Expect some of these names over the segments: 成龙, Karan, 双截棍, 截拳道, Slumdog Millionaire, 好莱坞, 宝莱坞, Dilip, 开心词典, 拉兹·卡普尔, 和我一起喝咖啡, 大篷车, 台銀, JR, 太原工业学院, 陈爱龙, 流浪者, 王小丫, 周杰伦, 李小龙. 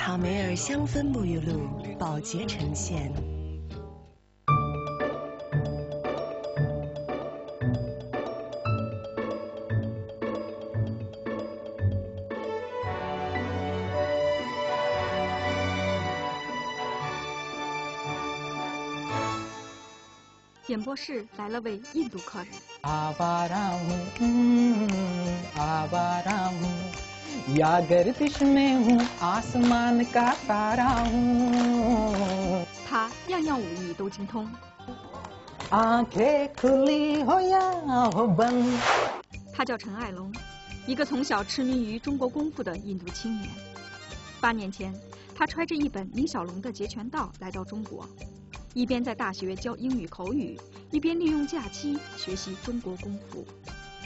卡梅尔香氛沐浴露，保洁呈现。演播室来了位印度客人。阿巴拉姆，阿巴拉姆。 या गर्दिश में हूँ आसमान का तारा हूँ 他样样武艺都精通。आँखें खुली हो या हो बंद 他叫陈爱龙，一个从小痴迷于中国功夫的印度青年。8年前，他揣着一本李小龙的《截拳道》来到中国，一边在大学教英语口语，一边利用假期学习中国功夫。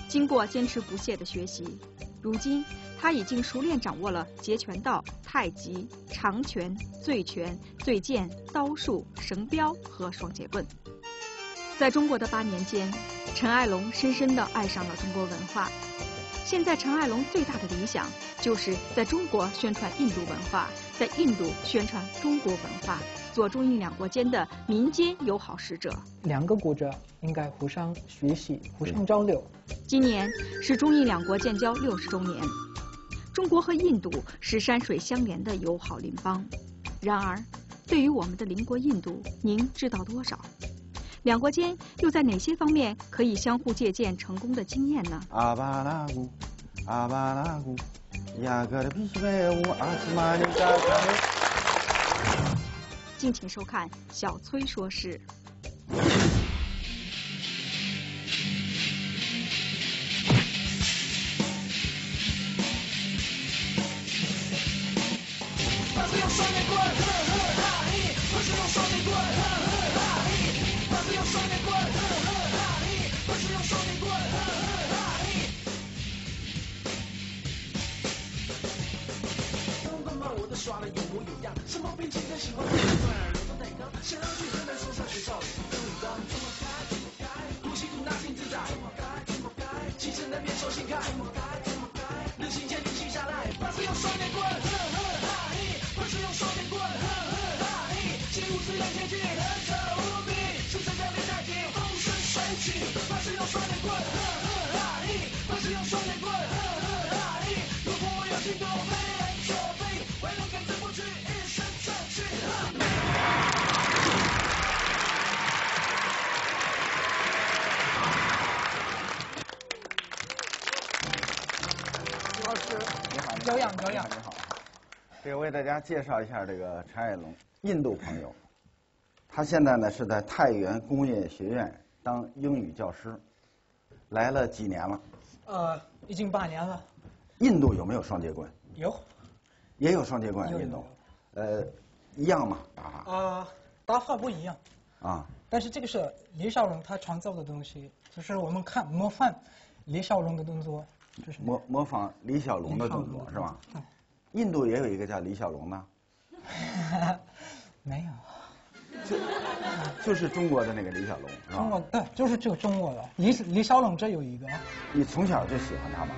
经过坚持不懈的学习。 如今，他已经熟练掌握了截拳道、太极、长拳、醉拳、醉剑、刀术、绳镖和双截棍。在中国的8年间，陈爱龙深深地爱上了中国文化。现在，陈爱龙最大的理想就是在中国宣传印度文化，在印度宣传中国文化，做中印两国间的民间友好使者。两个国家应该互相学习、互相交流。 今年是中印两国建交60周年，中国和印度是山水相连的友好邻邦。然而，对于我们的邻国印度，您知道多少？两国间又在哪些方面可以相互借鉴成功的经验呢？阿巴拉古，阿巴拉古，雅各的皮贝乌阿斯玛尼加凯。敬请收看《小崔说事》。 给大家介绍一下这个陈爱龙，印度朋友。他现在呢是在太原工业学院当英语教师，来了几年了？已经8年了。印度有没有双截棍？有，也有双截棍。印度，一样吗？打法？打法不一样。啊。但是这个是李小龙他创造的东西，就是我们看模仿李小龙的动作，就是模仿李小龙的动作是吧？对。 印度也有一个叫李小龙吗？没有，就是中国的那个李小龙，是吧？中国对，就是这个中国的李小龙，这有一个。你从小就喜欢他吗？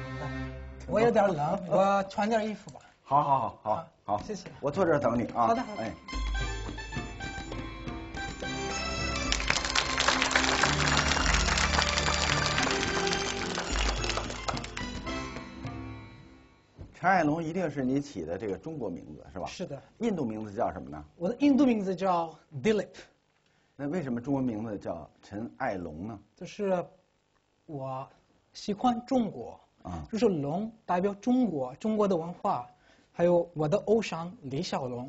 我有点冷，我穿件衣服吧。好，谢谢。我坐这儿等你啊。好的，好的。哎。 陈爱龙一定是你起的这个中国名字是吧？是的。印度名字叫什么呢？我的印度名字叫 Dilip。那为什么中文名字叫陈爱龙呢？就是我喜欢中国啊，就是龙代表中国，中国的文化，还有我的偶像李小龙、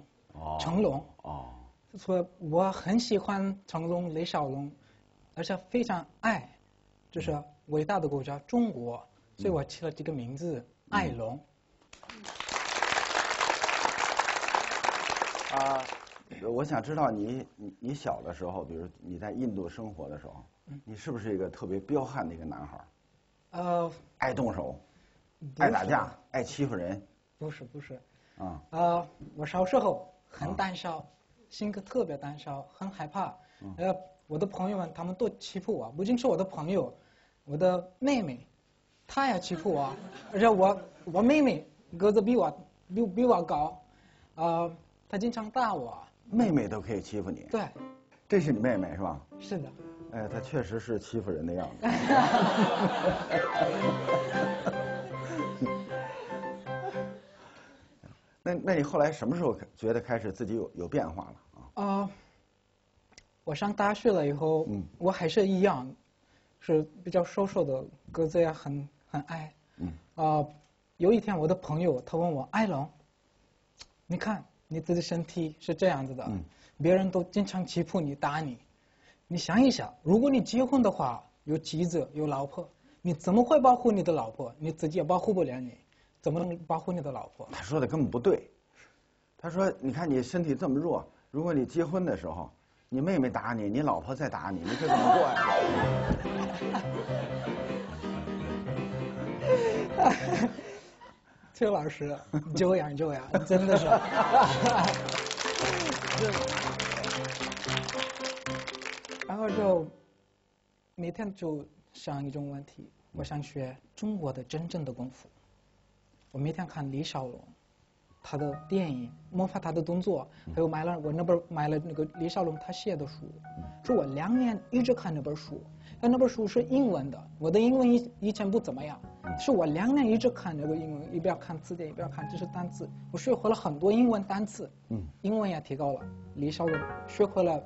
成龙。哦。所以我很喜欢成龙、李小龙，而且非常爱，就是伟大的国家中国，所以我起了这个名字爱龙。 啊，我想知道你小的时候，比如你在印度生活的时候，你是不是一个特别彪悍的一个男孩？爱动手，爱打架，爱欺负人。不是。啊。我小时候很胆小，性格特别胆小，很害怕。我的朋友们他们都欺负我，不仅是我的朋友，我的妹妹，她也欺负我，而且我妹妹个子比我高。她经常打我，妹妹都可以欺负你。对，这是你妹妹是吧？是的。哎，她确实是欺负人的样子。那你后来什么时候觉得开始自己有变化了啊？我上大学了以后，我还是一样，是比较瘦瘦的，个子也很矮。有一天我的朋友他问我，艾龙，你看你自己身体是这样子的，别人都经常欺负你打你，你想一想，如果你结婚的话，有妻子有老婆，你怎么会保护你的老婆？你自己也保护不了你。 怎么能保护你的老婆？他说的根本不对。他说：“你看你身体这么弱，如果你结婚的时候，你妹妹打你，你老婆再打你，你这怎么过呀？”崔老师，这样，真的是。然后就每天就想一种问题，我想学中国的真正的功夫。 我每天看李小龙，他的电影，模仿他的动作，还有我买了那个李小龙他写的书，是我2年一直看那本书，但那本书是英文的，我的英文以前不怎么样，是我2年一直看那个英文，一边看字典一边看知识单词，我学会了很多英文单词，英文也提高了，李小龙学会了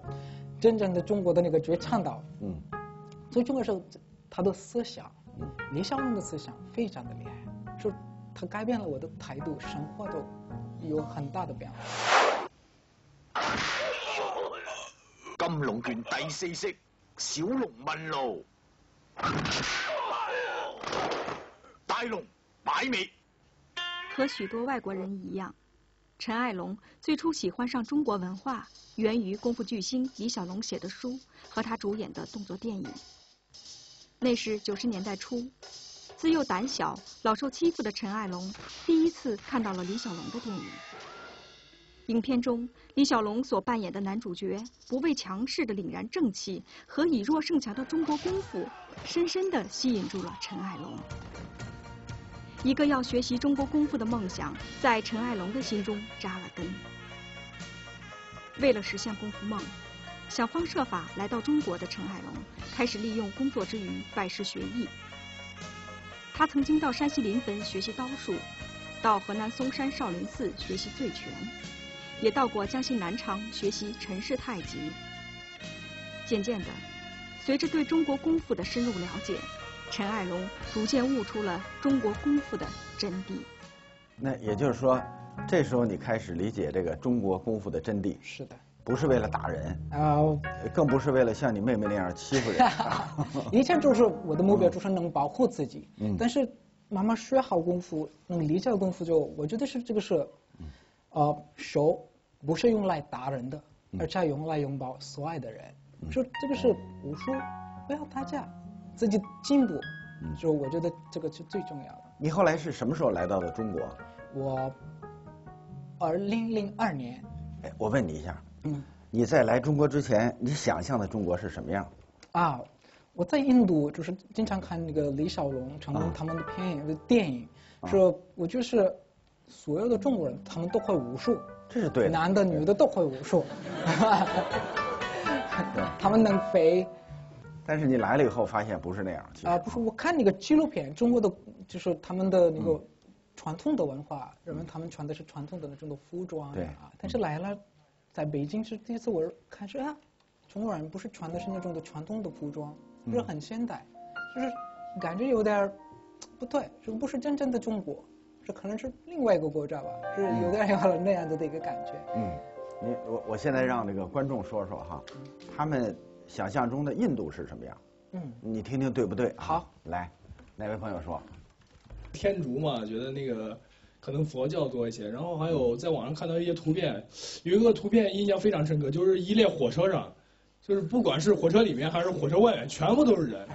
真正的中国的那个绝唱道，所以这个时候他的思想，李小龙的思想非常的厉害，是。 他改变了我的态度，生活都有很大的变化。金龍拳第4式，小龍問路，大龍擺尾。和许多外国人一样，陈爱龙最初喜欢上中国文化，源于功夫巨星李小龙写的书和他主演的动作电影。那是90年代初。 自幼胆小、老受欺负的陈爱龙，第一次看到了李小龙的电影。影片中，李小龙所扮演的男主角不畏强势的凛然正气和以弱胜强的中国功夫，深深地吸引住了陈爱龙。一个要学习中国功夫的梦想，在陈爱龙的心中扎了根。为了实现功夫梦，想方设法来到中国的陈爱龙，开始利用工作之余拜师学艺。 他曾经到山西临汾学习刀术，到河南嵩山少林寺学习醉拳，也到过江西南昌学习陈氏太极。渐渐的，随着对中国功夫的深入了解，陈爱龙逐渐悟出了中国功夫的真谛。那也就是说，这时候你开始理解这个中国功夫的真谛。是的。 不是为了打人，更不是为了像你妹妹那样欺负人。以前就是我的目标，就是能保护自己。但是慢慢学好功夫，能理解功夫就，我觉得是这个是，手不是用来打人的，而是用来拥抱所爱的人。说这个是武术，不要打架，自己进步，就我觉得这个是最重要的。你后来是什么时候来到了中国？我2002年。哎，我问你一下。 你在来中国之前，你想象的中国是什么样？啊，我在印度就是经常看那个李小龙、成龙他们的电影，说我就是所有的中国人，他们都会武术，这是对的，男的女的都会武术，他们能飞。但是你来了以后发现不是那样。啊，不是，我看那个纪录片，中国的就是他们的那个传统的文化，认为他们穿的是传统的那种服装啊，但是来了。 在北京是第一次，我看是啊，中国人不是穿的是那种的传统的服装，就是很现代，就是感觉有点不对，这不是真正的中国，这可能是另外一个国家吧，是有点像那样子的一个感觉。我现在让那个观众说说哈，他们想象中的印度是什么样？你听听对不对？好，来，哪位朋友说？天竺嘛，觉得那个。 可能佛教多一些，然后还有在网上看到一些图片，有一个图片印象非常深刻，就是一列火车上，就是不管是火车里面还是火车外面，全部都是人。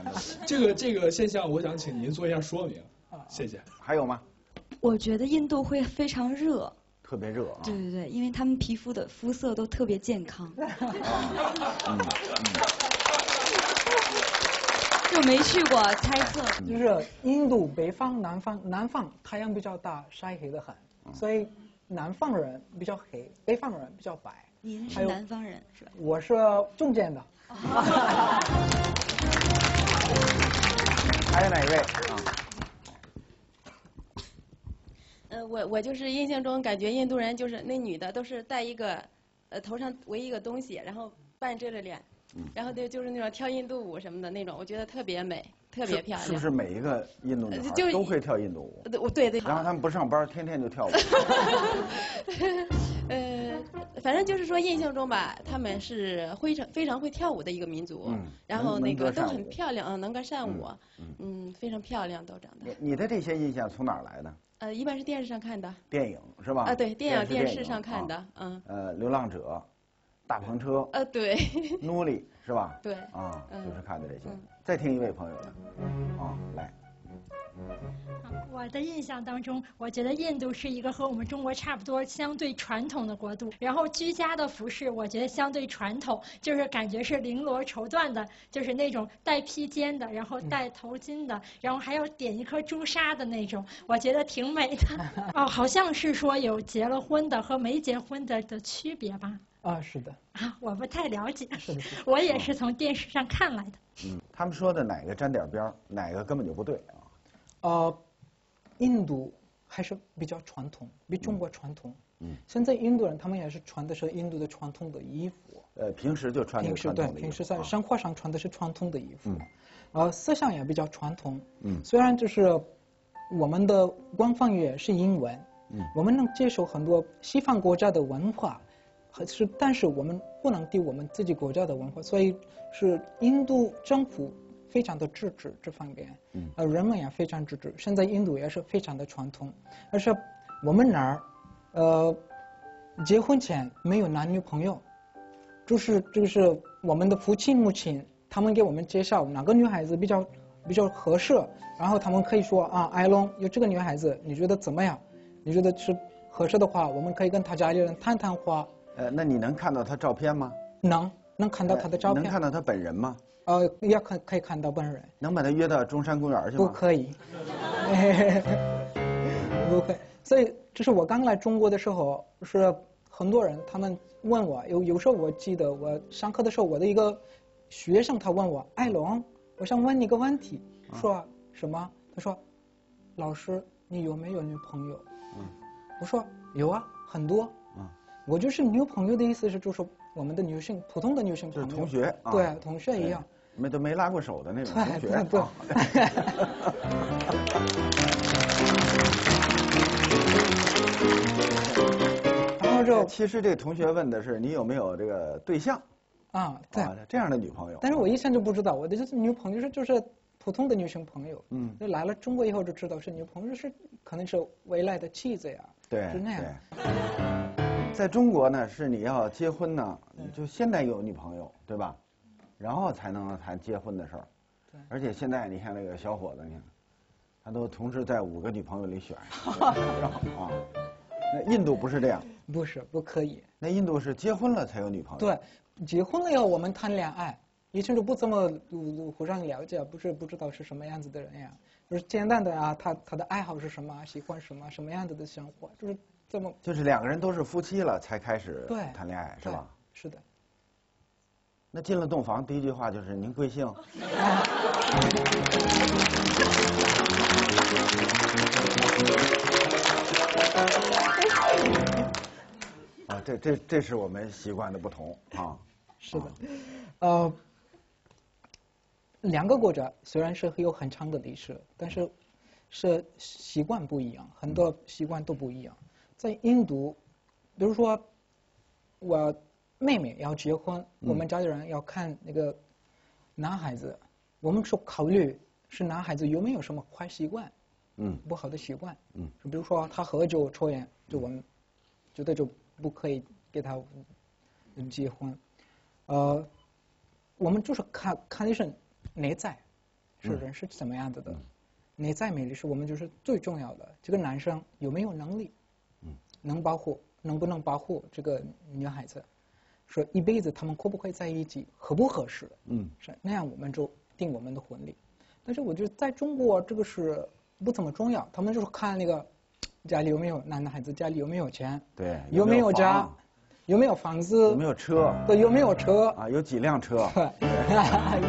这个现象，我想请您做一下说明，谢谢。还有吗？我觉得印度会非常热，特别热啊。对对对，因为他们肤色都特别健康。就没去过，猜测就是印度北方、南方太阳比较大，晒黑的很，所以南方人比较黑，北方人比较白。您是南方人是吧？我是中间的。还有哪一位？我就是印象中感觉印度人就是那女的都是戴一个，头上围一个东西，然后半遮着脸，然后就是那种跳印度舞什么的那种，我觉得特别美。 特别漂亮，是不是每一个印度女孩都会跳印度舞？对对。然后他们不上班，天天就跳舞。反正就是说印象中吧，他们是非常会跳舞的一个民族。嗯。然后那个都很漂亮，能歌善舞。嗯。非常漂亮，都长得。你的这些印象从哪儿来的？一般是电视上看的。电影是吧？啊，对，电影、电视上看的。嗯。流浪者，大篷车。对。努力是吧？对。啊，就是看的这些。 再听一位朋友的，来。我的印象当中，我觉得印度是一个和我们中国差不多、相对传统的国度。然后居家的服饰，我觉得相对传统，就是感觉是绫罗绸缎的，就是那种带披肩的，然后戴头巾的，然后还要点一颗朱砂的那种，我觉得挺美的。哦，好像是说有结了婚的和没结婚的区别吧？啊，是的。啊，我不太了解。是的，是的。我也是从电视上看来的。 他们说的哪个沾点边儿，哪个根本就不对啊？印度还是比较传统，比中国传统。嗯，现在印度人他们也是穿的是印度的传统的衣服。平时就穿平时对，平时在生活上穿的是传统的衣服。嗯，思想也比较传统。嗯，虽然就是我们的官方语言是英文，嗯，我们能接受很多西方国家的文化。 但是我们不能丢我们自己国家的文化，所以是印度政府非常的支持这方面，人们也非常支持。现在印度也是非常的传统，而是我们那儿，结婚前没有男女朋友，就是我们的父亲母亲他们给我们介绍哪个女孩子比较合适，然后他们可以说啊，艾龙有这个女孩子，你觉得怎么样？你觉得是合适的话，我们可以跟他家里人谈谈话。 那你能看到他照片吗？能看到他的照片。能看到他本人吗？也可以看到本人。能把他约到中山公园去吗？不可以，不可以。所以，这是我刚来中国的时候，是很多人他们问我，有时候我记得我上课的时候，我的一个学生他问我，艾龙，我想问你个问题，说什么？他说，老师，你有没有女朋友？嗯，我说有啊，很多。 我就是女朋友的意思是，就是我们的女性，普通的女性朋友，就是同学，对，啊、同学一样，都没拉过手的那种同学。对。然后就其实这同学问的是你有没有这个对象，啊，对，这样的女朋友。但是我以前就不知道，我的女朋友就是普通的女性朋友，嗯，就来了中国以后就知道是女朋友是可能是未来的妻子呀，对，是那样。 在中国呢，是你要结婚呢，你就现在有女朋友，对吧？然后才能谈结婚的事儿。对。而且现在你看那个小伙子，你看，他都同时在5个女朋友里选。啊，那印度不是这样。不是，不可以。那印度是结婚了才有女朋友。对，结婚了以后我们谈恋爱，以前就不怎么互相了解，不知道是什么样子的人呀，就是简单的啊，他的爱好是什么，喜欢什么，什么样子的生活，就是。 就是2个人都是夫妻了才开始谈恋爱是吧？是的。那进了洞房第一句话就是“您贵姓？”啊，这是我们习惯的不同啊。是的，2个国家虽然是有很长的历史，但是是习惯不一样，很多习惯都不一样。 在印度，比如说，我妹妹要结婚，我们家里人要看那个男孩子，我们说考虑是男孩子有没有什么坏习惯，不好的习惯，就比如说他喝酒抽烟，就我们觉得就不可以给他结婚，我们就是看的是内在，是人是怎么样子的，内在美丽是我们就是最重要的。这个男生有没有能力？ 能不能保护这个女孩子？说一辈子他们会不会在一起，合不合适？是那样，我们就定我们的婚礼。但是我觉得在中国这个是不怎么重要，他们就是看那个家里有没有男孩子，家里有没有钱，对，有没有家，有没有房子，有没有车，对，有没有车啊，有几辆车，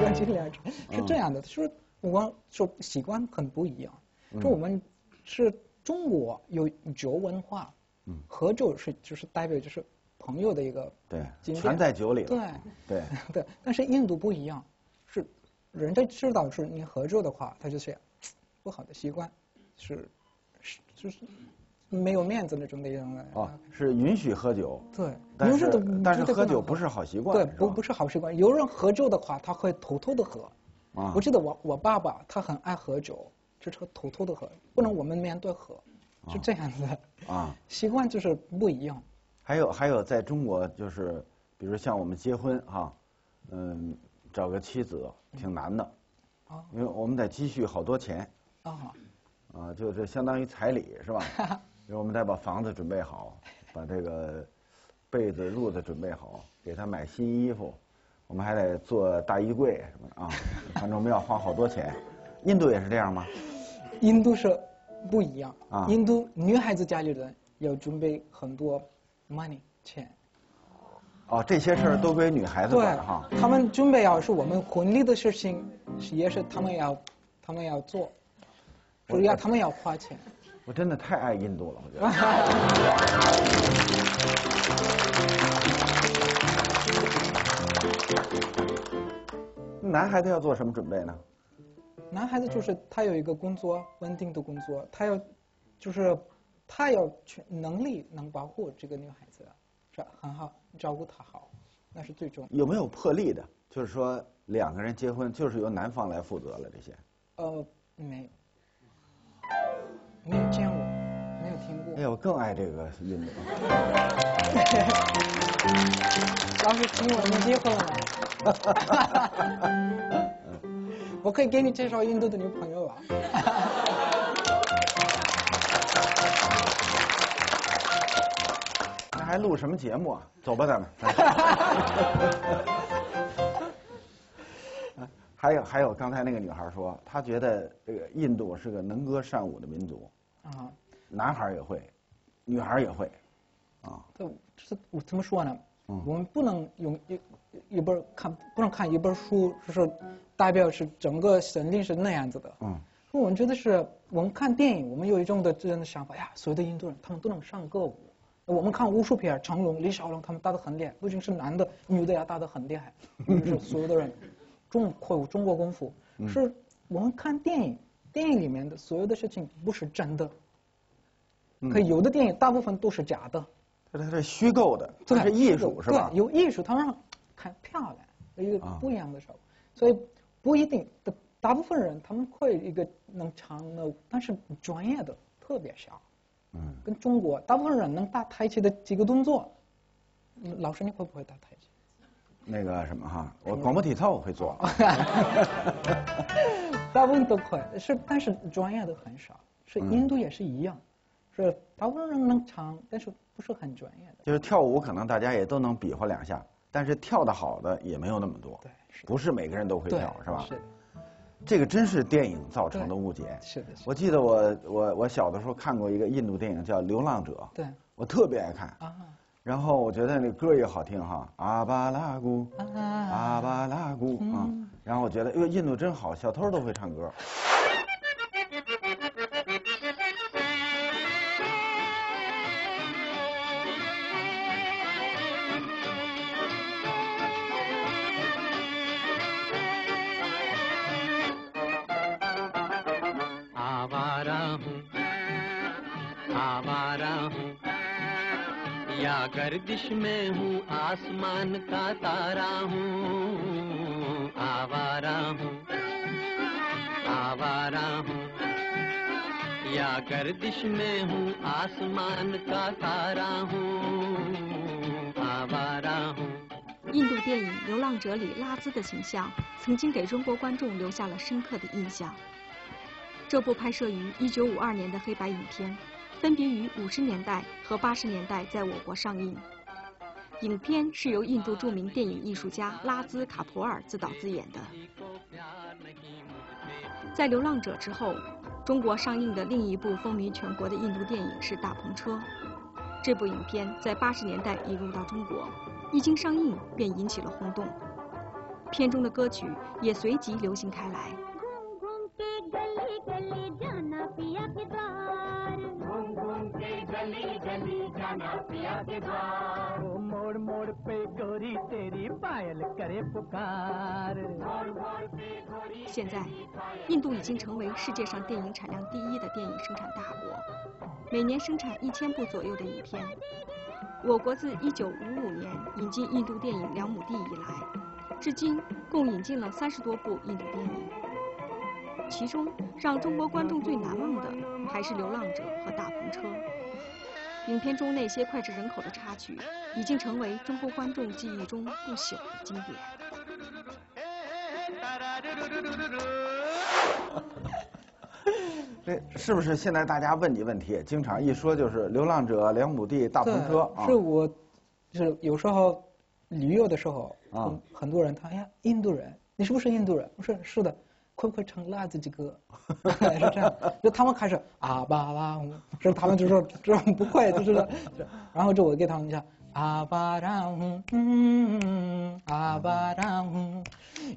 有几辆车，是这样的。说我说习惯很不一样，说我们是中国有酒文化，喝酒是就是代表就是朋友的一个对，全在酒里了，对对对。但是印度不一样，是人家知道是你喝酒的话，他就是不好的习惯，是。就是没有面子那种的人了。哦，是允许喝酒。对，但是喝酒不是好习惯。对，不是好习惯。有人喝酒的话，他会偷偷的喝。啊。我记得我爸爸他很爱喝酒，就是偷偷的喝，不能我们面对喝，是这样子。啊。习惯就是不一样。还有，在中国就是，比如像我们结婚哈，找个妻子挺难的，啊，因为我们得积蓄好多钱。啊。啊，就是相当于彩礼是吧？然后我们再把房子准备好，把这个被子、褥子准备好，给他买新衣服，我们还得做大衣柜什么的啊。反正我们要花好多钱。印度也是这样吗？印度是不一样啊。印度女孩子家里人要准备很多 money 钱。哦，这些事儿都归女孩子管哈。他们准备要是我们婚礼的事情，也是他们要做。主要他们要花钱，我真的太爱印度了，我觉得。男孩子要做什么准备呢？男孩子就是他有一个工作，稳定的工作，他要去能力能保护这个女孩子，这很好，照顾她好，那是最重要。有没有魄力的？就是说两个人结婚就是由男方来负责了这些？没有。没有见过，没有听过。哎呀，我更爱这个运动。当时听我们结婚了。我可以给你介绍印度的女朋友啊。那还录什么节目啊？走吧，咱们。还有，刚才那个女孩说，她觉得这个印度是个能歌善舞的民族。啊，男孩也会，女孩也会，啊，对，这我怎么说呢？我们不能用一本看，不能看一本书，就是代表是整个神灵是那样子的。我们觉得是我们看电影，我们有一种的这样的想法呀，所有的印度人他们都能唱歌舞。我们看武术片，成龙、李小龙他们打得很厉害，不仅是男的、女的呀，打得很厉害，就是所有的人。中国功夫是我们看电影，电影里面的所有的事情不是真的，可有的电影大部分都是假的，它是虚构的，它是艺术是吧？对，有艺术，它让看漂亮，一个不一样的手，所以不一定的大部分人他们会一个能唱的，但是专业的特别少，跟中国大部分人能打太极的几个动作，老师你会不会打太极？那个什么哈，我广播体操我会做，大部分都会是，但是专业的很少。是印度也是一样，是大部分人能唱，但是不是很专业的。就是跳舞可能大家也都能比划两下，但是跳得好的也没有那么多。对，不是每个人都会跳，是吧？是的。这个真是电影造成的误解。是的。我记得我小的时候看过一个印度电影叫《流浪者》，对，我特别爱看。啊。然后我觉得那歌也好听哈，阿巴拉古，阿巴拉古啊。然后我觉得，哟，印度真好，小偷都会唱歌。गर्दिश में हूँ आसमान का तारा हूँ, आवारा हूँ, आवारा हूँ, या गर्दिश में हूँ आसमान का तारा हूँ, आवारा हूँ。印度电影《流浪者》里拉兹的形象曾经给中国观众留下了深刻的印象。这部拍摄于1952年的黑白影片。分别于50年代和80年代在我国上映。影片是由印度著名电影艺术家拉兹·卡普尔自导自演的。在《流浪者》之后，中国上映的另一部风靡全国的印度电影是《大篷车》。这部影片在80年代移入到中国，一经上映便引起了轰动，片中的歌曲也随即流行开来。 现在，印度已经成为世界上电影产量第一的电影生产大国，每年生产1000部左右的影片。我国自1955年引进印度电影两亩地以来，至今共引进了30多部印度电影，其中让中国观众最难忘的还是《流浪者》和《大篷车》。 影片中那些脍炙人口的插曲，已经成为中国观众记忆中不朽的经典。这是不是现在大家问你问题，经常一说就是《流浪者》、《两亩地》、《大篷车》啊？是我，就是有时候旅游的时候啊，很多人他哎呀，印度人，你是不是印度人？我说是的。 会不会唱辣子的歌？是这样，就他们开始啊巴拉，是他们就说这不会，就是，然后就我给他们一下啊巴拉，啊巴拉，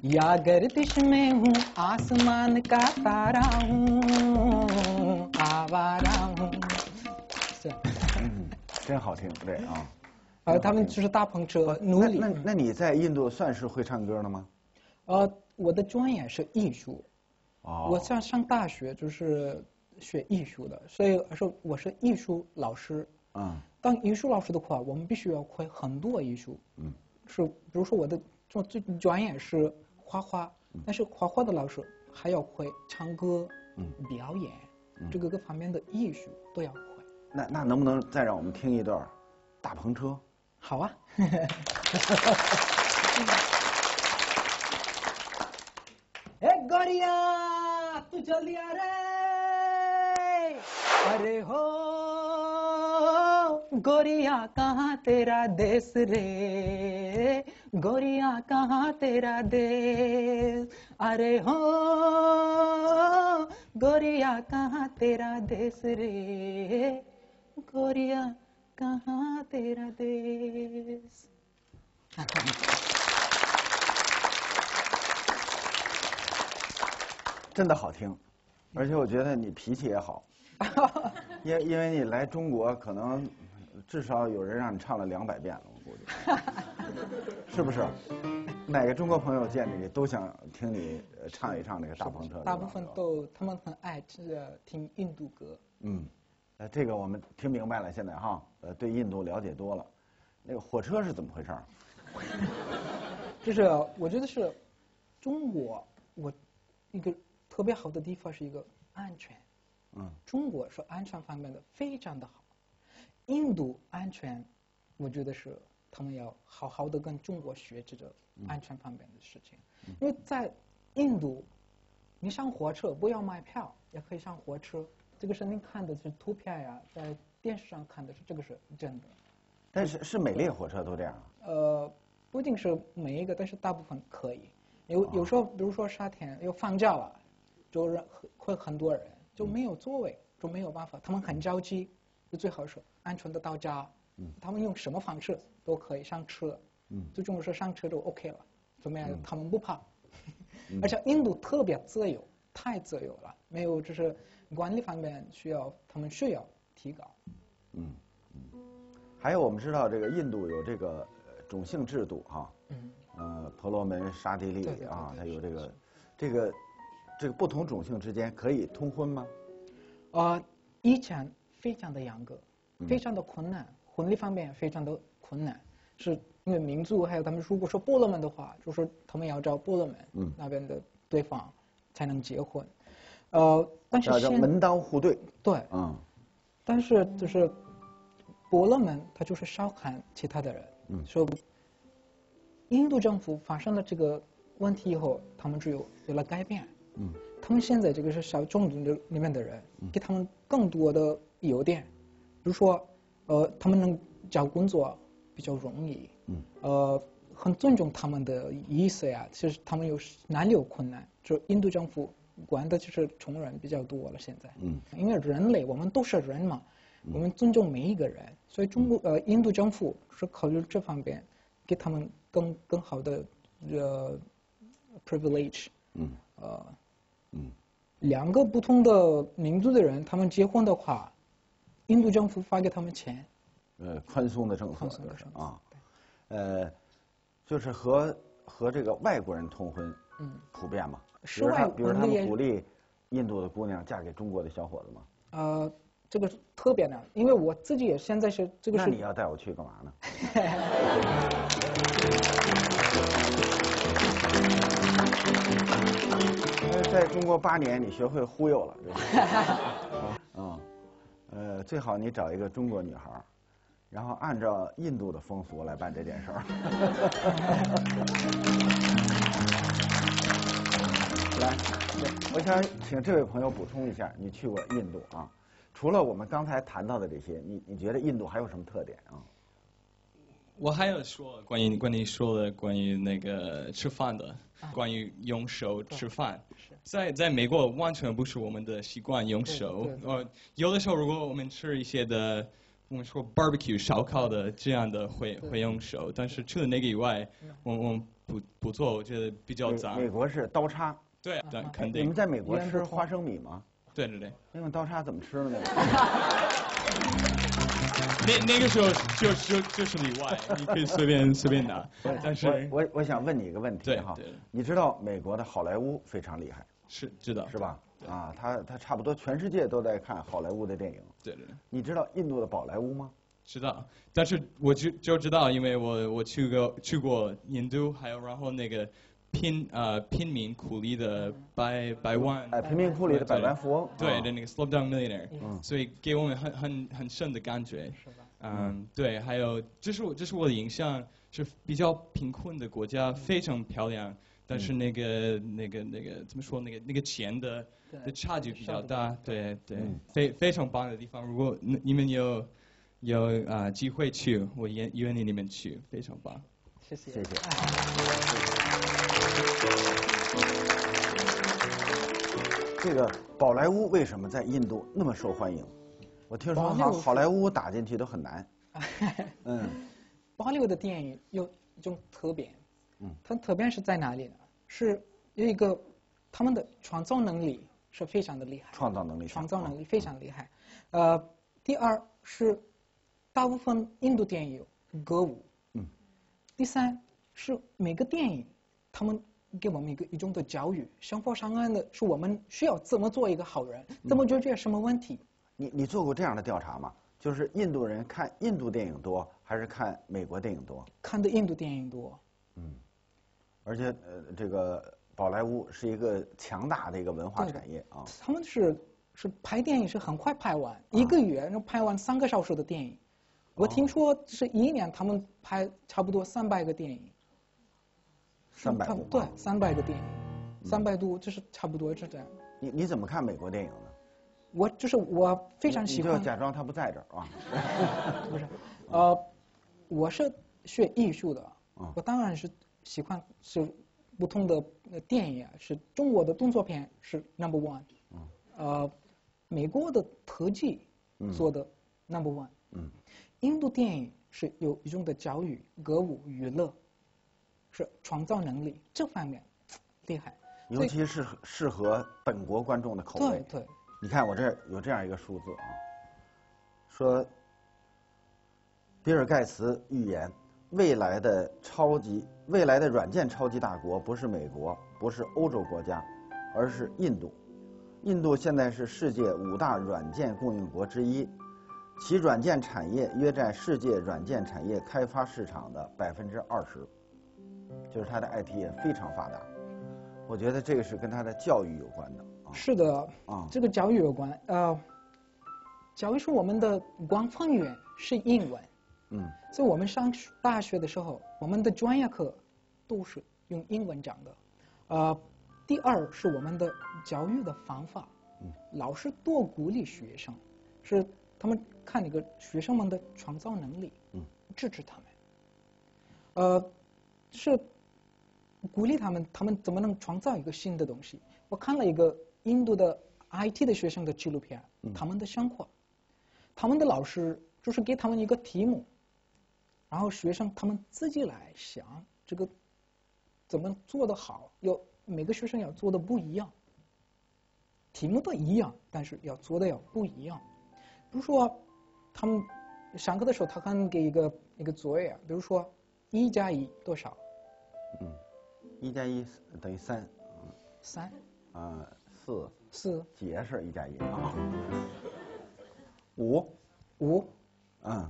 呀格里迪什梅，阿斯曼卡塔拉，啊巴拉，是，真好听，对啊，啊他们就是大篷车，努力。那你在印度算是会唱歌了吗？我的专业是艺术，我上大学就是学艺术的，所以说我是艺术老师。当艺术老师的话，我们必须要会很多艺术。是比如说我的最专业是画画，但是画画的老师还要会唱歌、表演，这个各方面的艺术都要会。那能不能再让我们听一段《大篷车》？好啊。गौरिया तू चलिया रे अरे हो गौरिया कहाँ तेरा देश रे गौरिया कहाँ तेरा देश अरे हो गौरिया कहाँ तेरा देश रे गौरिया कहाँ तेरा देश 真的好听，而且我觉得你脾气也好，因为你来中国可能至少有人让你唱了200遍了，我估计，是不是？哪个中国朋友见着你都想听你唱一唱那个大篷车。大部分都他们很爱听印度歌。这个我们听明白了，现在哈，对印度了解多了。那个火车是怎么回事？就是我觉得是中国，我一个。 特别好的地方是一个安全，中国是安全方面的非常的好，印度安全，我觉得是他们要好好的跟中国学这个安全方面的事情，因为在印度，你上火车不要买票也可以上火车，这个是您看的是图片呀，在电视上看的是这个是真的，但是每列火车都这样啊？不一定是每一个，但是大部分可以，有时候比如说夏天又放假了。 就是会很多人就没有座位，就没有办法，他们很着急，就最好是安全的到家。他们用什么方式都可以上车，最重要是上车就 OK 了，怎么样？他们不怕，而且印度特别自由，太自由了，没有就是管理方面他们需要提高。还有我们知道这个印度有这个种姓制度哈，婆罗门、刹帝利啊，它有这个。 这个不同种姓之间可以通婚吗？以前非常的严格，非常的困难，婚礼方面也非常的困难，是因为民族还有他们如果说婆罗门的话，就说他们要找婆罗门那边的对方才能结婚，但是现门当户对，对，但是就是婆罗门他就是少看其他的人，说印度政府发生了这个问题以后，他们就有了改变。 他们现在这个是小种族里面的人，给他们更多的优点，比如说，他们能找工作比较容易，很尊重他们的意思呀。其实他们有哪里有困难，就印度政府玩的就是穷人比较多了现在。嗯，因为人类我们都是人嘛，我们尊重每一个人，所以印度政府是考虑这方面，给他们更好的privilege。嗯。两个不同的民族的人，他们结婚的话，印度政府发给他们钱。宽松的政策啊，就是和这个外国人通婚，嗯，普遍嘛。是外国，比如他们鼓励印度的姑娘嫁给中国的小伙子嘛。这个特别难，因为我自己也现在是这个是。那你要带我去干嘛呢？在中国8年，你学会忽悠了。嗯，最好你找一个中国女孩，然后按照印度的风俗来办这件事儿。来，我想请这位朋友补充一下，你去过印度啊？除了我们刚才谈到的这些，你觉得印度还有什么特点啊？我还有说关于那个吃饭的，关于用手吃饭，在美国完全不是我们的习惯用手。有的时候如果我们吃一些的，我们说 barbecue 烧烤的这样的会用手，但是除了那个以外，我们不做，我觉得比较脏。美国是刀叉，对，肯定。你们在美国吃花生米吗？对对对。那用刀叉怎么吃呢？那个时候就是例外，你可以随便拿。但是我想问你一个问题哈，你知道美国的好莱坞非常厉害，是知道是吧？啊，他差不多全世界都在看好莱坞的电影。对对。你知道印度的宝莱坞吗？知道，但是我就知道，因为我去过印度，还有然后那个贫民苦力的百万，贫民窟里的百万富翁，对的那个 Slumdog Millionaire，所以给我们很深的感觉，嗯，对，还有这是我的印象，是比较贫困的国家，非常漂亮，但是那个怎么说那个钱的差距比较大，对对，非常棒的地方，如果你们有机会去，我愿意你们去，非常棒。谢谢。谢谢。这个宝莱坞为什么在印度那么受欢迎？我听说好莱坞打进去都很难。嗯，宝莱坞的电影有一种特点，它特点是在哪里呢？是有一个他们的创造能力是非常的厉害。创造能力非常厉害。第二是大部分印度电影有歌舞。第三是每个电影，他们给我们一种的教育，生活上岸的是我们需要怎么做一个好人，怎么解决什么问题。你做过这样的调查吗？就是印度人看印度电影多，还是看美国电影多？看的印度电影多。嗯，而且这个宝莱坞是一个强大的一个文化产业啊。他们是拍电影是很快拍完，1个月能拍完3个小时的电影。我听说是1年他们拍差不多300个电影，300部对，300个电影，300多就是差不多是这样。你怎么看美国电影呢？我非常喜欢。你就假装他不在这儿啊。不是，我是学艺术的，我当然是喜欢是不同的电影，是中国的动作片是 No.1，美国的特技做的 No.1，印度电影是有一种的教育、歌舞、娱乐，是创造能力这方面厉害，尤其是适合本国观众的口味。对对，你看我这儿有这样一个数字啊，说比尔盖茨预言，未来的软件超级大国不是美国，不是欧洲国家，而是印度。印度现在是世界5大软件供应国之一。其软件产业约占世界软件产业开发市场的20%，就是它的 IT 也非常发达。我觉得这个是跟它的教育有关的。是的，这个教育有关。教育是我们的官方语言是英文，所以我们上大学的时候，我们的专业课都是用英文讲的。第二是我们的教育的方法，老师多鼓励学生，是。他们看那个学生们的创造能力，支持他们，是鼓励他们，他们怎么能创造一个新的东西？我看了一个印度的 IT 的学生的纪录片，他们的生活，他们的老师就是给他们一个题目，然后学生他们自己来想这个怎么做得好，要每个学生要做的不一样，题目都一样，但是要做的要不一样。比如说，他们上课的时候，他可能给一个作业，比如说1+1多少？1+1等于3。3。4。4。几是1+1啊？5。5。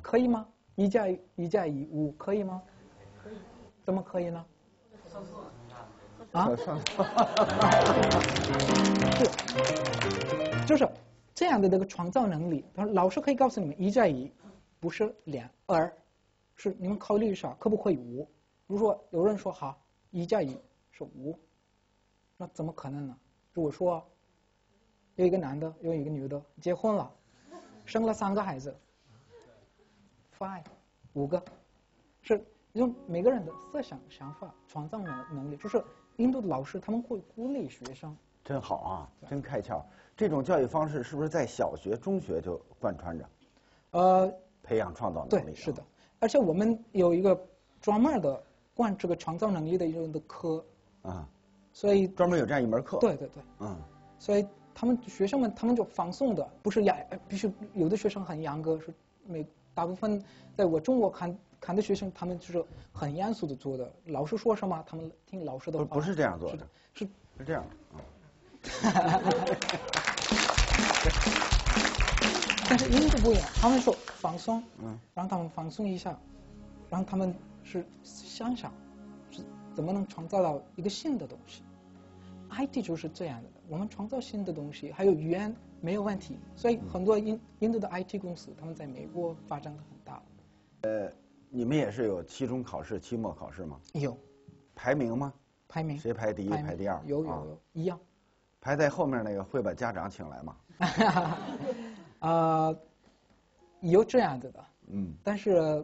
可以吗？1+15可以吗？可以。怎么可以呢？上错了。啊？上错了。是，就是这样的那个创造能力。他说，老师可以告诉你们，1+1不是2，是你们考虑一下可不可以5。如果有人说好，1+1是5，那怎么可能呢？如果说有一个男的，有一个女的结婚了，生了3个孩子 5个，是用每个人的思想、想法、创造能力，就是印度的老师他们会鼓励学生。真好啊，真开窍！这种教育方式是不是在小学、中学就贯穿着？培养创造能力。对，是的。而且我们有一个专门的关于这个创造能力的一种的课啊，所以专门有这样一门课。对对对。所以他们学生们他们就放松的，不是必须有的学生很严格，是大部分在我中国看的学生他们就是很严肃的做的，老师说什么他们听老师的话。不是这样做的，是这样的。但是印度不一样，他们说放松，让他们放松一下，让他们是想想，是怎么能创造到一个新的东西。IT 就是这样的，我们创造新的东西，还有语言没有问题，所以很多印度的 IT 公司，他们在美国发展的很大。你们也是有期中考试、期末考试吗？有。排名吗？排名。谁排第一？排第二？有，一样。排在后面那个会把家长请来吗？有这样子的，但是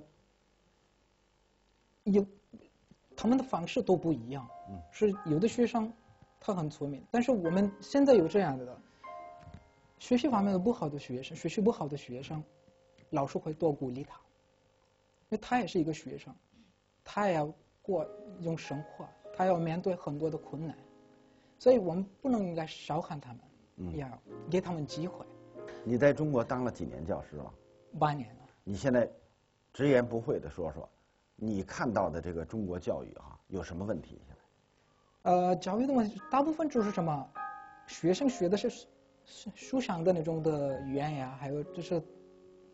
有他们的方式都不一样，是有的学生他很聪明，但是我们现在有这样子的，学习方面的不好的学生，学习不好的学生，老师会多鼓励他，因为他也是一个学生，他也要过一种生活，他要面对很多的困难，所以我们不能应该少看他们，要给他们机会。你在中国当了几年教师了？8年了。你现在直言不讳地说说，你看到的这个中国教育有什么问题？现在，教育的问题大部分就是什么，学生学的是书上的那种的语言呀，还有就是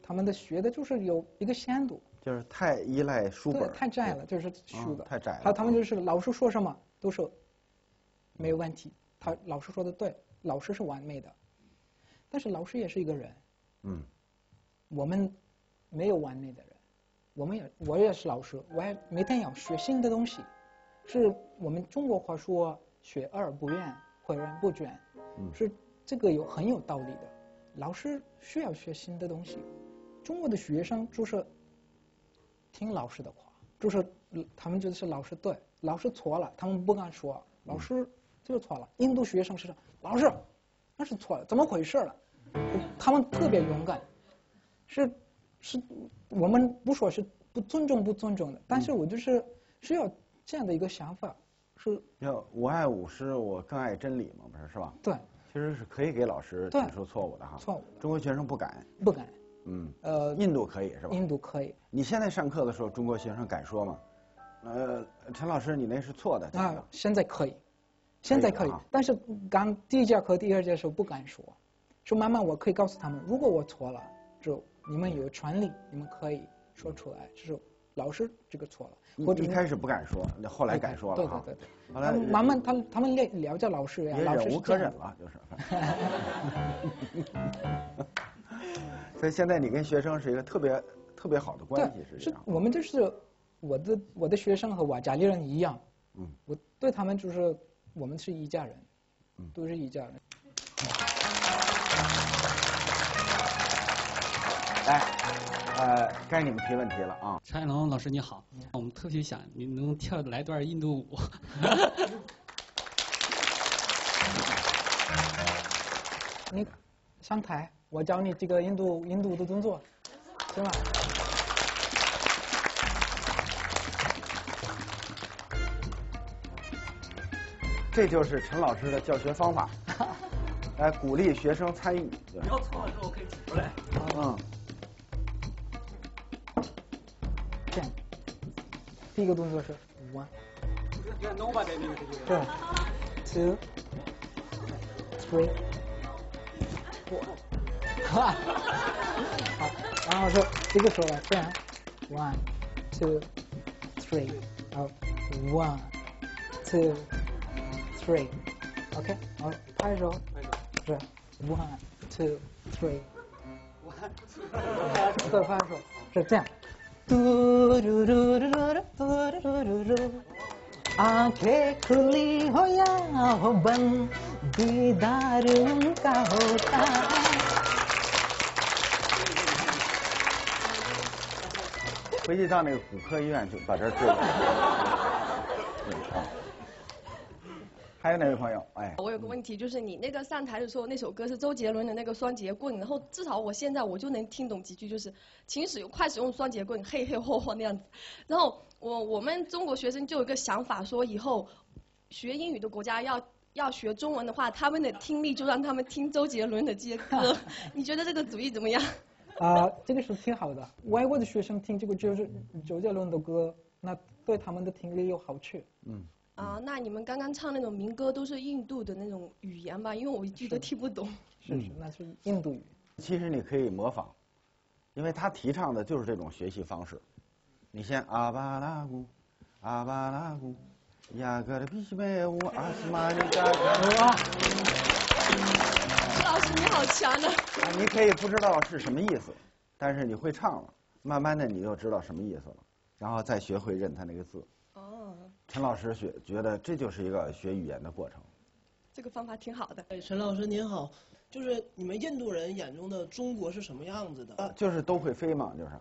他们的学的就是有一个限度，就是太依赖书本，太窄了，就是书本太窄了。还有他们就是老师说什么都是没有问题，他老师说的对，老师是完美的。但是老师也是一个人，我们没有完美的人，我也是老师，我也每天要学新的东西，是我们中国话说学而不厌，诲人不倦，是这个很有道理的。老师需要学新的东西，中国的学生就是听老师的话，就是他们觉得是老师对，老师错了他们不敢说，老师就是错了。印度学生是老师那是错了，怎么回事了？他们特别勇敢，是，我们不说是不尊重的，但是我就是需要这样的一个想法，是要我爱舞狮，我更爱真理嘛，不是吧？对，其实是可以给老师指出错误的哈。错误，中国学生不敢。印度可以是吧？印度可以。你现在上课的时候，中国学生敢说吗？陈老师，你那是错的。啊，现在可以。现在可以，但是刚第一节课、第二节的时候不敢说，说慢慢我可以告诉他们，如果我错了，就你们有权利，你们可以说出来，就是老师这个错了。或者一开始不敢说，后来敢说了哈。对。后来慢慢他们了解老师，也忍无可忍了，就是。所以现在你跟学生是一个特别特别好的关系，是这样。我们就是我的学生和我家里人一样，我对他们就是。我们是一家人，都是一家人。来，该你们提问题了啊！陈海龙老师你好，我们特别想你能跳来段印度舞。你上台，我教你这个印度的动作，行吗？这就是陈老师的教学方法，来鼓励学生参与。你要错的时候可以指出来。嗯。这样，第一个动作是 one。对 ，two。 three， 好，然后是这个手来这样 ，one， two， three， 好 ，one， two， three，OK， 好，拍手，是 one， two， three， 再拍手，是这样，嘟嘟嘟嘟嘟嘟嘟嘟嘟。 आंखें खुली हो या हो बंद दीदार उनका होता है 回去到那个骨科医院就把这治了。还有哪位朋友？哎，我有个问题，就是你那个上台的时候，那首歌是周杰伦的那个《双截棍》，然后至少我现在我就能听懂几句，就是请使用快使用双截棍，嘿嘿吼吼那样子，然后。 我们中国学生就有一个想法，说以后学英语的国家要学中文的话，他们的听力就让他们听周杰伦的这些歌。你觉得这个主意怎么样？啊，这个是挺好的。外国的学生听这个就是周杰伦的歌，那对他们的听力有好处。嗯。啊，那你们刚刚唱那种民歌都是印度的那种语言吧？因为我一句都听不懂。是是，那是印度语。其实你可以模仿，因为他提倡的就是这种学习方式。 你先阿巴拉古，雅各的皮西贝乌阿斯玛尼加格。老师你好强啊！你可以不知道是什么意思，但是你会唱了，慢慢的你就知道什么意思了，然后再学会认它那个字。哦。陈老师觉得这就是一个学语言的过程。这个方法挺好的。哎，陈老师您好，就是你们印度人眼中的中国是什么样子的？啊，就是都会飞嘛，就是。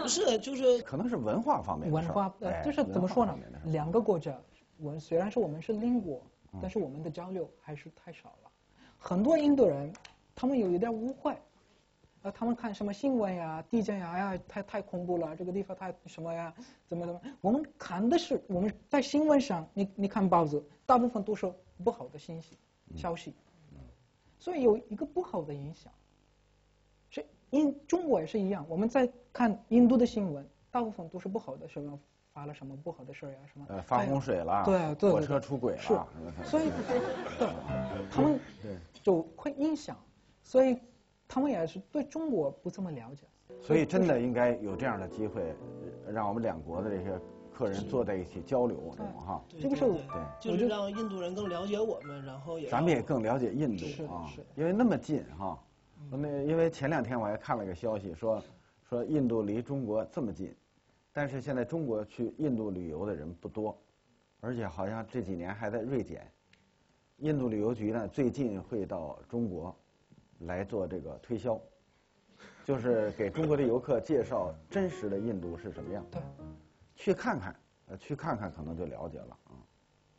不是，就是可能是文化方面的事。文化，就是怎么说呢？两个国家，虽然是我们是邻国，但是我们的交流还是太少了。很多印度人，他们有一点误会，啊，他们看什么新闻呀、地震呀，哎呀，太恐怖了，这个地方太什么呀，怎么？我们看的是我们在新闻上，你看报纸，大部分都是不好的信息、消息，所以有一个不好的影响。 中国也是一样，我们在看印度的新闻，大部分都是不好的，什么发了什么不好的事儿呀，什么发洪水了，对，火车出轨了，是，所以对，他们就会影响，所以他们也是对中国不这么了解。所以真的应该有这样的机会，让我们两国的这些客人坐在一起交流，哈，这个是对，就是让印度人更了解我们，然后也咱们也更了解印度啊，因为那么近哈。 因为前2天我还看了个消息，说印度离中国这么近，但是现在中国去印度旅游的人不多，而且好像这几年还在锐减。印度旅游局呢最近会到中国来做这个推销，就是给中国的游客介绍真实的印度是什么样。对，去看看可能就了解了啊。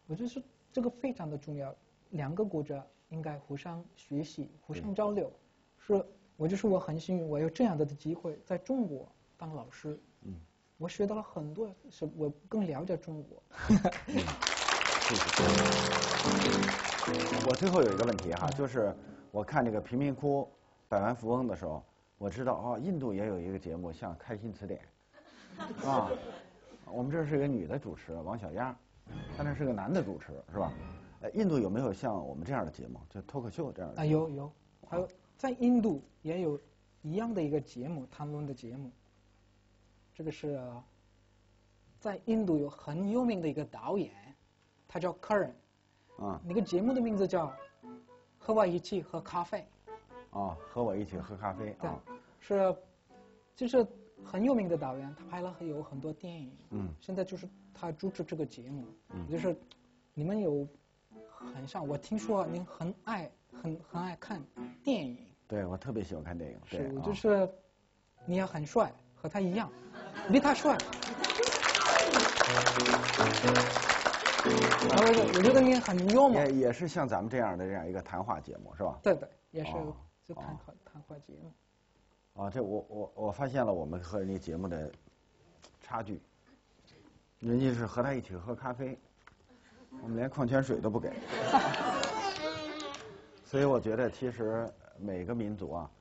我觉得是这个非常的重要，两个国家应该互相学习、互相交流。 是，我很幸运，我有这样的机会在中国当老师。嗯，我学到了很多，我更了解中国。谢谢。我最后有一个问题哈，就是我看这个贫民窟百万富翁的时候，我知道哦，印度也有一个节目，像《开心词典》啊。我们这是一个女的主持，王小丫，她那是个男的主持，是吧？印度有没有像我们这样的节目，就脱口秀这样的？啊，有，还有。 在印度也有一样的一个节目，谈论的节目。这个是在印度有很有名的一个导演，他叫 Karan。啊。那个节目的名字叫《和我一起喝咖啡》。啊，和我一起喝咖啡。对。是，就是很有名的导演，他拍了有很多电影。嗯。现在就是他主持这个节目。嗯。就是你们有很像，我听说您很爱看电影。 对，我特别喜欢看电影。是，我就是，你也很帅，和他一样，比他帅。我觉得你很幽默。也是像咱们这样一个谈话节目是吧？对对，也是就谈话节目。啊，这我发现了我们和人家节目的差距。人家是和他一起喝咖啡，我们连矿泉水都不给。所以我觉得其实每个民族啊，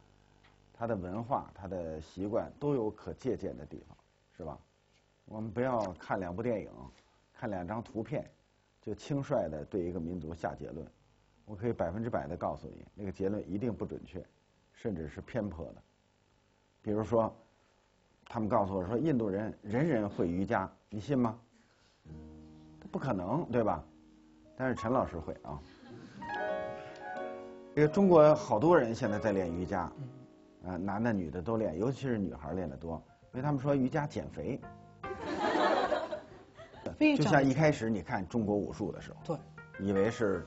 他的文化、他的习惯都有可借鉴的地方，是吧？我们不要看两部电影，看两张图片，就轻率的对一个民族下结论。我可以100%的告诉你，那个结论一定不准确，甚至是偏颇的。比如说，他们告诉我说印度人人人会瑜伽，你信吗？不可能，对吧？但是陈老师会啊。这个中国好多人现在在练瑜伽，男的女的都练，尤其是女孩练得多，因为他们说瑜伽减肥。就像一开始你看中国武术的时候，对，以为是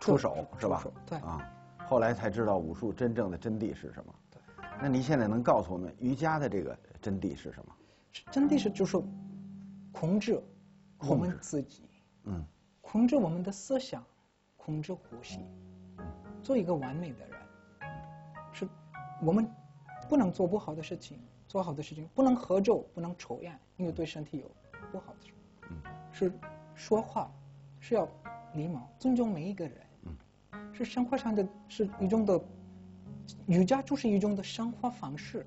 出手是吧？对啊，后来才知道武术真正的真谛是什么。对，那您现在能告诉我们瑜伽的这个真谛是什么？真谛是就是控制我们自己，控制我们的思想，控制呼吸，做一个完美的人。是我们不能做不好的事情，做好的事情不能喝酒，不能抽烟，因为对身体有不好的事。是说话是要礼貌，尊重每一个人。是生活上的是一种的瑜伽，就是一种的生活方式。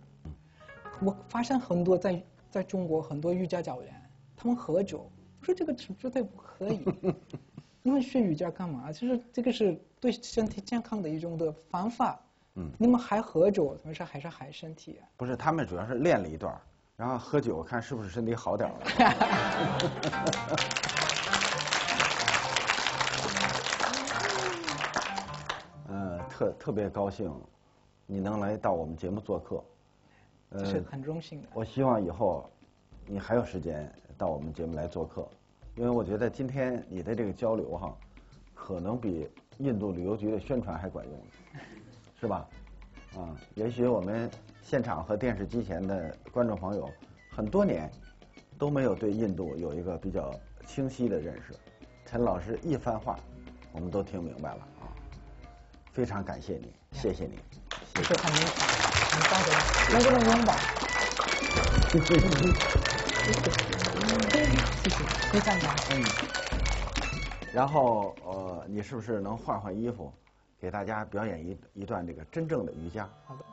我发现很多在中国很多瑜伽教练，他们喝酒，我说这个绝对不可以。你们学瑜伽干嘛？其实这个是对身体健康的一种的方法。你们还喝酒，怎么说还是害身体啊？不是，他们主要是练了一段。然后喝酒看是不是身体好点儿了。特别高兴你能来到我们节目做客，这是很荣幸的。我希望以后你还有时间到我们节目来做客，因为我觉得今天你的这个交流哈，可能比印度旅游局的宣传还管用，是吧？啊，也许我们现场和电视机前的观众朋友很多年都没有对印度有一个比较清晰的认识，陈老师一番话我们都听明白了啊！非常感谢你，谢谢你，谢谢。很棒的，能不能拥抱？谢谢，非常感谢。然后你是不是能换衣服？给大家表演一段这个真正的瑜伽。好的。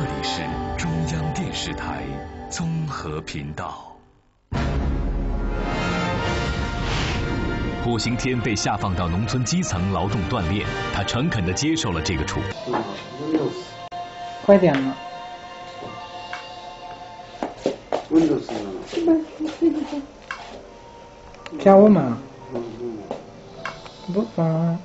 这里是中央电视台综合频道。顾行天被下放到农村基层劳动锻炼，他诚恳地接受了这个处罚。快点嘛！叫我嘛？不放。